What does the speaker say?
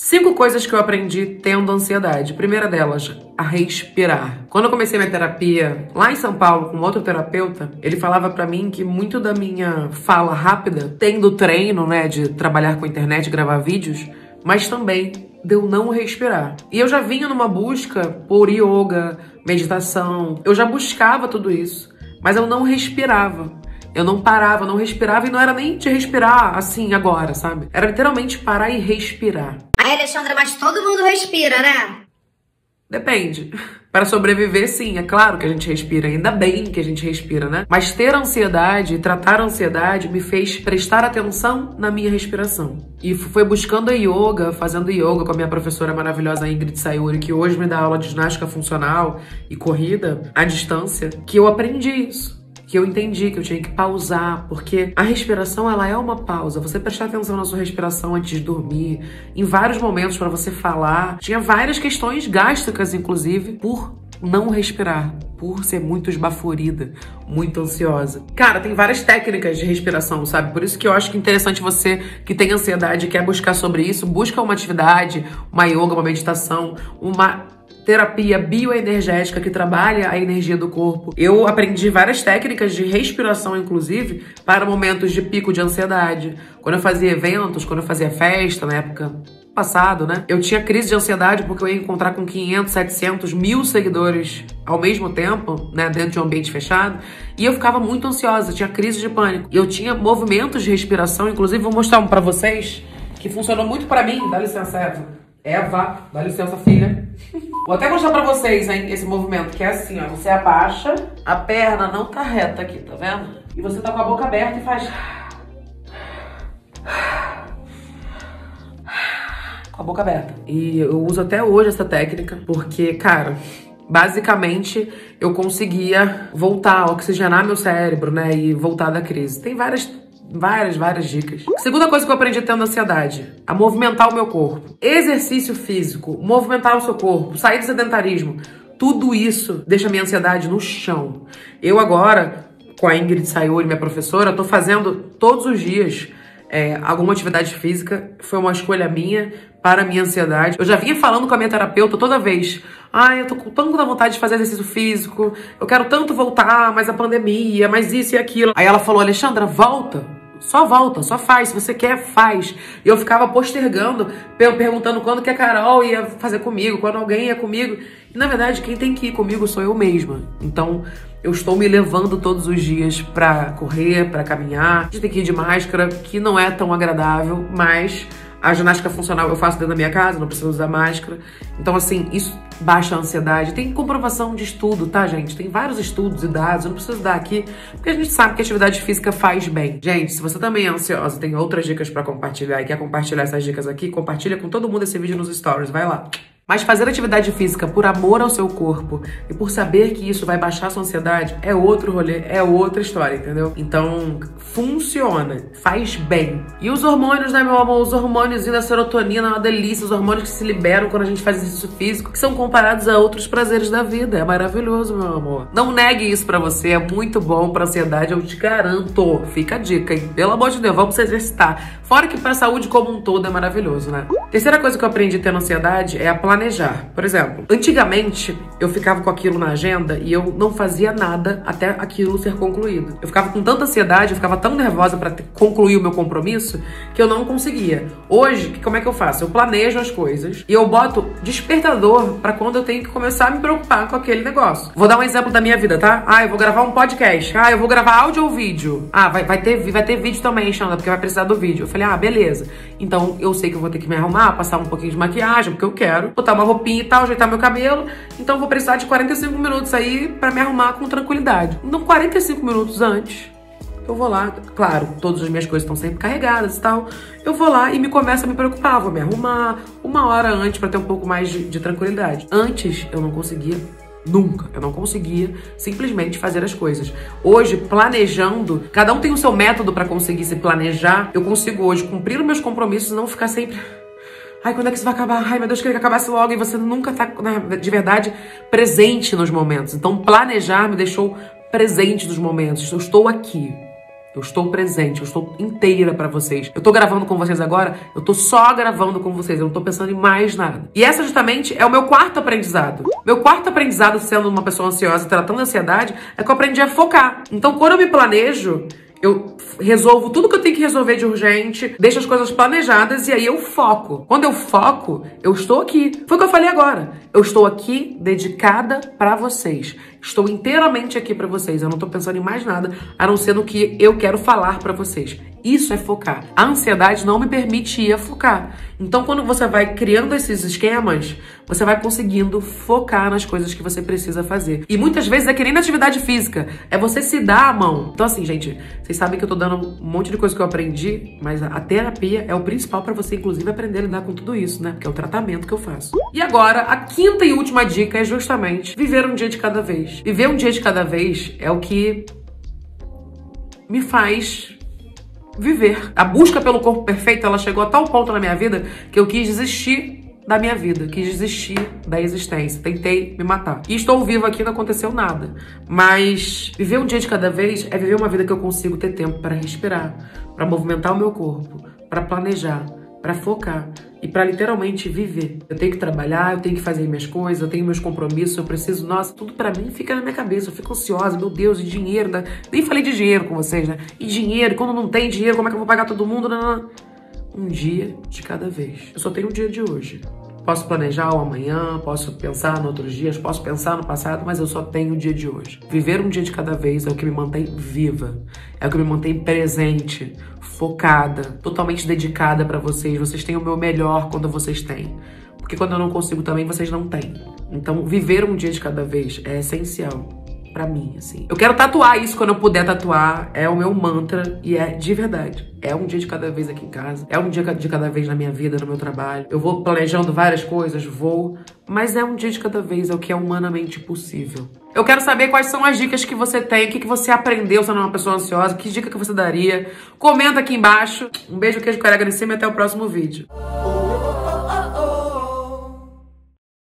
5 coisas que eu aprendi tendo ansiedade. Primeira delas, a respirar. Quando eu comecei minha terapia lá em São Paulo com outro terapeuta, ele falava pra mim que muito da minha fala rápida tem do treino, né, de trabalhar com internet, gravar vídeos, mas também de eu não respirar. E eu já vinha numa busca por yoga, meditação, eu já buscava tudo isso, mas eu não respirava. Eu não parava, não respirava e não era nem de respirar assim agora, sabe? Era literalmente parar e respirar. Aí, Alexandra, mas todo mundo respira, né? Depende. Para sobreviver, sim, é claro que a gente respira. Ainda bem que a gente respira, né? Mas ter ansiedade e tratar a ansiedade me fez prestar atenção na minha respiração. E foi buscando a yoga, fazendo yoga com a minha professora maravilhosa Ingrid Sayuri, que hoje me dá aula de ginástica funcional e corrida à distância, que eu aprendi isso. Que eu entendi que eu tinha que pausar, porque a respiração, ela é uma pausa. Você prestar atenção na sua respiração antes de dormir, em vários momentos para você falar. Tinha várias questões gástricas, inclusive, por não respirar, por ser muito esbaforida, muito ansiosa. Cara, tem várias técnicas de respiração, sabe? Por isso que eu acho que é interessante você que tem ansiedade e quer buscar sobre isso, busca uma atividade, uma yoga, uma meditação, uma terapia bioenergética que trabalha a energia do corpo. Eu aprendi várias técnicas de respiração, inclusive, para momentos de pico de ansiedade. Quando eu fazia eventos, quando eu fazia festa, na época passado, né? Eu tinha crise de ansiedade porque eu ia encontrar com 500, 700, 1000 seguidores ao mesmo tempo, né? Dentro de um ambiente fechado. E eu ficava muito ansiosa, tinha crise de pânico. E eu tinha movimentos de respiração, inclusive, vou mostrar um pra vocês, que funcionou muito pra mim. Dá licença, Eva, dá licença, filha. Vou até mostrar pra vocês, hein, esse movimento, que é assim, ó. Você abaixa, a perna não tá reta aqui, tá vendo? E você tá com a boca aberta e faz... com a boca aberta. E eu uso até hoje essa técnica, porque, cara... basicamente, eu conseguia voltar, oxigenar meu cérebro, né? E voltar da crise. Tem várias dicas. Segunda coisa que eu aprendi tendo ansiedade, a movimentar o meu corpo. Exercício físico, movimentar o seu corpo, sair do sedentarismo. Tudo isso deixa a minha ansiedade no chão. Eu agora, com a Ingrid Sayuri, minha professora, tô fazendo todos os dias alguma atividade física. Foi uma escolha minha para a minha ansiedade. Eu já vinha falando com a minha terapeuta toda vez. Ai, eu tô com tanta vontade de fazer exercício físico. Eu quero tanto voltar, mas a pandemia, mas isso e aquilo. Aí ela falou, Alexandra, volta, só faz. Se você quer, faz. E eu ficava postergando, perguntando quando que a Carol ia fazer comigo, quando alguém ia comigo. E, na verdade, quem tem que ir comigo sou eu mesma. Então... eu estou me levando todos os dias pra correr, pra caminhar. A gente tem que ir de máscara, que não é tão agradável, mas a ginástica funcional eu faço dentro da minha casa, não preciso usar máscara. Então, assim, isso baixa a ansiedade. Tem comprovação de estudo, tá, gente? Tem vários estudos e dados, eu não preciso dar aqui, porque a gente sabe que a atividade física faz bem. Gente, se você também é ansiosa, tem outras dicas pra compartilhar e quer compartilhar essas dicas aqui, compartilha com todo mundo esse vídeo nos stories, vai lá. Mas fazer atividade física por amor ao seu corpo e por saber que isso vai baixar a sua ansiedade é outro rolê, é outra história, entendeu? Então, funciona, faz bem. E os hormônios, né, meu amor? Os hormônios da serotonina é uma delícia, os hormônios que se liberam quando a gente faz exercício físico, que são comparados a outros prazeres da vida. É maravilhoso, meu amor. Não negue isso pra você, é muito bom pra ansiedade, eu te garanto. Fica a dica, hein? Pelo amor de Deus, vamos se exercitar. Fora que pra saúde como um todo é maravilhoso, né? Terceira coisa que eu aprendi tendo ansiedade é a planejar. Por exemplo, antigamente eu ficava com aquilo na agenda e eu não fazia nada até aquilo ser concluído. Eu ficava com tanta ansiedade, eu ficava tão nervosa pra concluir o meu compromisso que eu não conseguia. Hoje, como é que eu faço? Eu planejo as coisas e eu boto despertador pra quando eu tenho que começar a me preocupar com aquele negócio. Vou dar um exemplo da minha vida, tá? Ah, eu vou gravar um podcast. Ah, eu vou gravar áudio ou vídeo. Ah, vai ter vídeo também, Xanda, porque vai precisar do vídeo. Eu falei, ah, beleza. Então eu sei que eu vou ter que me arrumar, passar um pouquinho de maquiagem, porque eu quero. Uma roupinha e tal, ajeitar meu cabelo, então vou precisar de 45 minutos aí pra me arrumar com tranquilidade. Então 45 minutos antes, eu vou lá, claro, todas as minhas coisas estão sempre carregadas e tal, eu vou lá e começo a me preocupar, vou me arrumar uma hora antes pra ter um pouco mais de tranquilidade. Antes eu não conseguia nunca. Eu não conseguia simplesmente fazer as coisas. Hoje, planejando, cada um tem o seu método pra conseguir se planejar, eu consigo hoje cumprir os meus compromissos e não ficar sempre... ai, quando é que isso vai acabar? Ai, meu Deus, queria que acabasse logo. E você nunca tá, de verdade, presente nos momentos. Então, planejar me deixou presente nos momentos. Eu estou aqui. Eu estou presente, eu estou inteira pra vocês. Eu tô gravando com vocês agora, eu tô só gravando com vocês, eu não tô pensando em mais nada. E essa justamente é o meu quarto aprendizado. Meu quarto aprendizado sendo uma pessoa ansiosa, tratando a ansiedade, é que eu aprendi a focar. Então quando eu me planejo, eu resolvo tudo que eu tenho que resolver de urgente, deixo as coisas planejadas e aí eu foco. Quando eu foco, eu estou aqui. Foi o que eu falei agora. Eu estou aqui dedicada pra vocês. Estou inteiramente aqui pra vocês. Eu não tô pensando em mais nada, a não ser no que eu quero falar pra vocês. Isso é focar. A ansiedade não me permite focar. Então, quando você vai criando esses esquemas, você vai conseguindo focar nas coisas que você precisa fazer. E muitas vezes é que nem na atividade física. É você se dar a mão. Então, assim, gente, vocês sabem que eu tô dando um monte de coisa que eu aprendi, mas a terapia é o principal pra você, inclusive, aprender a lidar com tudo isso, né? Porque é o tratamento que eu faço. E agora, a quinta e última dica é justamente viver um dia de cada vez. Viver um dia de cada vez é o que me faz viver. A busca pelo corpo perfeito, ela chegou a tal ponto na minha vida que eu quis desistir da minha vida, quis desistir da existência, tentei me matar. E estou viva aqui, não aconteceu nada. Mas viver um dia de cada vez é viver uma vida que eu consigo ter tempo para respirar, para movimentar o meu corpo, para planejar, para focar e para literalmente viver. Eu tenho que trabalhar, eu tenho que fazer minhas coisas, eu tenho meus compromissos, eu preciso... Nossa, tudo pra mim fica na minha cabeça, eu fico ansiosa, meu Deus, e dinheiro, né? Nem falei de dinheiro com vocês, né? E dinheiro, quando não tem dinheiro, como é que eu vou pagar todo mundo? Não, não. Um dia de cada vez. Eu só tenho um dia de hoje. Posso planejar o amanhã, posso pensar em outros dias, posso pensar no passado, mas eu só tenho o dia de hoje. Viver um dia de cada vez é o que me mantém viva, é o que me mantém presente, focada, totalmente dedicada pra vocês. Vocês têm o meu melhor quando vocês têm, porque quando eu não consigo também, vocês não têm. Então, viver um dia de cada vez é essencial pra mim, assim. Eu quero tatuar isso quando eu puder tatuar, é o meu mantra e é de verdade. É um dia de cada vez aqui em casa, é um dia de cada vez na minha vida, no meu trabalho. Eu vou planejando várias coisas, mas é um dia de cada vez, é o que é humanamente possível. Eu quero saber quais são as dicas que você tem, o que você aprendeu sendo uma pessoa ansiosa, que dica que você daria. Comenta aqui embaixo. Um beijo, queijo, carrega em cima e até o próximo vídeo.